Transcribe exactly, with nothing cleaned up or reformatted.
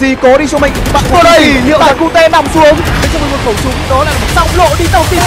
gì cố đi cho mình. Bạn vô đây, liệu là Qt nằm xuống. Để cho mình một khẩu súng, đó là một song lộ đi tàu tìm.